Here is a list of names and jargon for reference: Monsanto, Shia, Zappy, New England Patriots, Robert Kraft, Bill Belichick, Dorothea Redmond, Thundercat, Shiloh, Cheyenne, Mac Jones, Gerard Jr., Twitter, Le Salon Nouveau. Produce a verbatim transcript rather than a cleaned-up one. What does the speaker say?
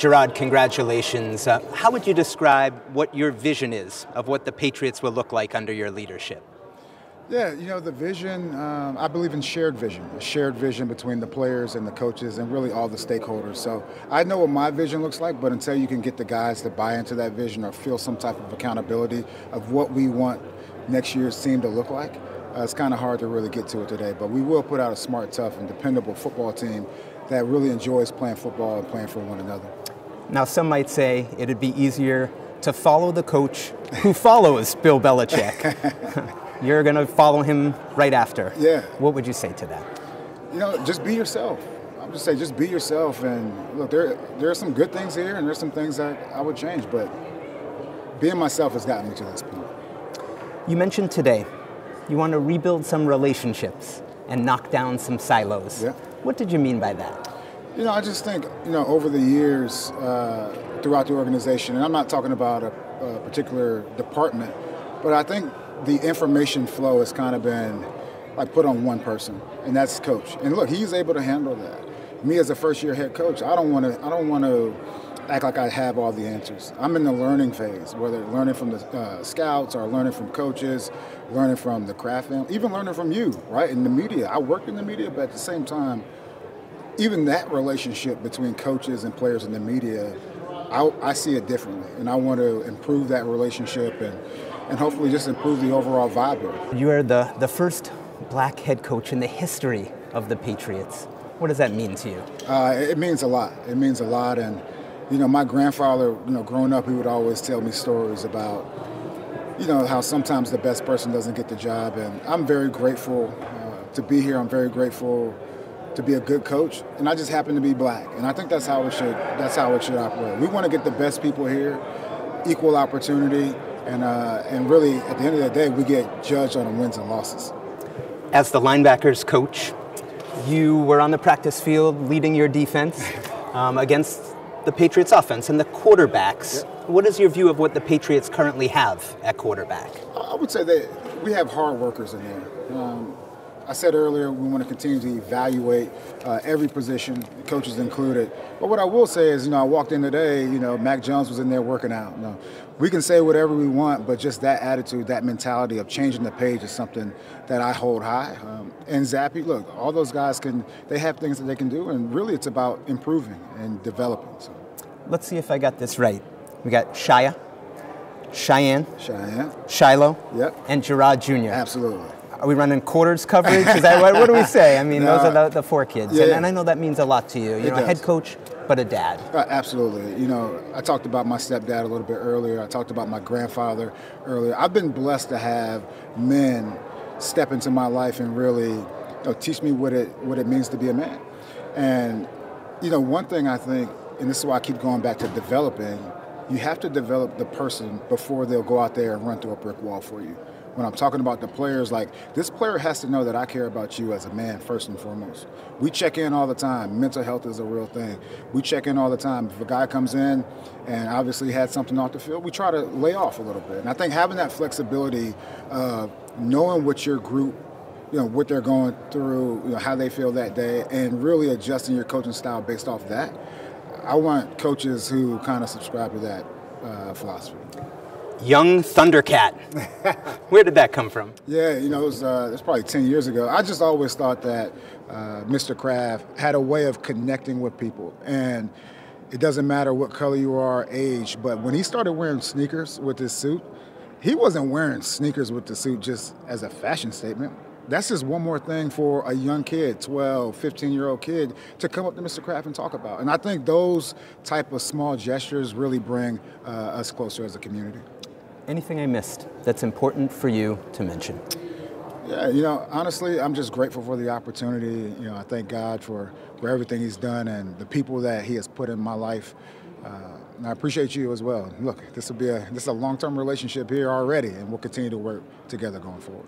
Gerard, congratulations. Uh, how would you describe what your vision is of what the Patriots will look like under your leadership? Yeah, you know, the vision, um, I believe in shared vision, a shared vision between the players and the coaches and really all the stakeholders. So I know what my vision looks like, but until you can get the guys to buy into that vision or feel some type of accountability of what we want next year's team to look like, uh, it's kind of hard to really get to it today. But we will put out a smart, tough, and dependable football team that really enjoys playing football and playing for one another. Now, some might say it would be easier to follow the coach who follows Bill Belichick. You're going to follow him right after. Yeah. What would you say to that? You know, just be yourself. I'm just saying, just be yourself. And look, there there are some good things here, and there's some things that I would change. But being myself has gotten me to this point. You mentioned today you want to rebuild some relationships and knock down some silos. Yeah. What did you mean by that? You know, I just think, you know, over the years uh, throughout the organization, and I'm not talking about a, a particular department, but I think the information flow has kind of been like put on one person, and that's coach. And look, he's able to handle that. Me as a first-year head coach, I don't want to. I don't want to act like I have all the answers. I'm in the learning phase, whether learning from the uh, scouts or learning from coaches, learning from the Kraft family, even learning from you, right? In the media, I work in the media, but at the same time, even that relationship between coaches and players in the media, I, I see it differently, and I want to improve that relationship and. and hopefully just improve the overall vibe here. You are the, the first black head coach in the history of the Patriots. What does that mean to you? Uh, it means a lot. It means a lot. And, you know, my grandfather, you know, growing up, he would always tell me stories about, you know, how sometimes the best person doesn't get the job. And I'm very grateful uh, to be here. I'm very grateful to be a good coach. And I just happen to be black. And I think that's how it should, that's how it should operate. We want to get the best people here, equal opportunity. And, uh, and really, at the end of the day, we get judged on the wins and losses. As the linebackers coach, you were on the practice field leading your defense um, against the Patriots offense and the quarterbacks. Yep. What is your view of what the Patriots currently have at quarterback? I would say that we have hard workers in there. Um, I said earlier we want to continue to evaluate uh, every position, coaches included. But what I will say is, you know, I walked in today, you know, Mac Jones was in there working out. You know, we can say whatever we want, but just that attitude, that mentality of changing the page is something that I hold high. Um, and Zappy, look, all those guys can, they have things that they can do, and really it's about improving and developing. So. Let's see if I got this right. We got Shia, Cheyenne, Cheyenne. Shiloh, yep. And Gerard Junior Absolutely. Are we running quarters coverage? Is that what, what do we say? I mean, no, those are the, the four kids. Yeah, and, yeah. and I know that means a lot to you. You're a head coach, but a dad. Uh, absolutely. You know, I talked about my stepdad a little bit earlier. I talked about my grandfather earlier. I've been blessed to have men step into my life and really, you know, teach me what it, what it means to be a man. And, you know, one thing I think, and this is why I keep going back to developing, you have to develop the person before they'll go out there and run through a brick wall for you. When I'm talking about the players, like, this player has to know that I care about you as a man first and foremost. We check in all the time. Mental health is a real thing. We check in all the time. If a guy comes in and obviously had something off the field, we try to lay off a little bit. And I think having that flexibility of knowing what your group, you know, what they're going through, you know, how they feel that day, and really adjusting your coaching style based off that, I want coaches who kind of subscribe to that uh, philosophy. Young Thundercat. Where did that come from? Yeah, you know, it was, uh, it was probably ten years ago. I just always thought that uh, Mister Kraft had a way of connecting with people. And it doesn't matter what color you are, age, but when he started wearing sneakers with his suit, he wasn't wearing sneakers with the suit just as a fashion statement. That's just one more thing for a young kid, twelve, fifteen-year-old kid, to come up to Mister Kraft and talk about. And I think those type of small gestures really bring uh, us closer as a community. Anything I missed that's important for you to mention? Yeah, you know, honestly, I'm just grateful for the opportunity. You know, I thank God for, for everything he's done and the people that he has put in my life. Uh, and I appreciate you as well. Look, this will be a, this is a long-term relationship here already, and we'll continue to work together going forward.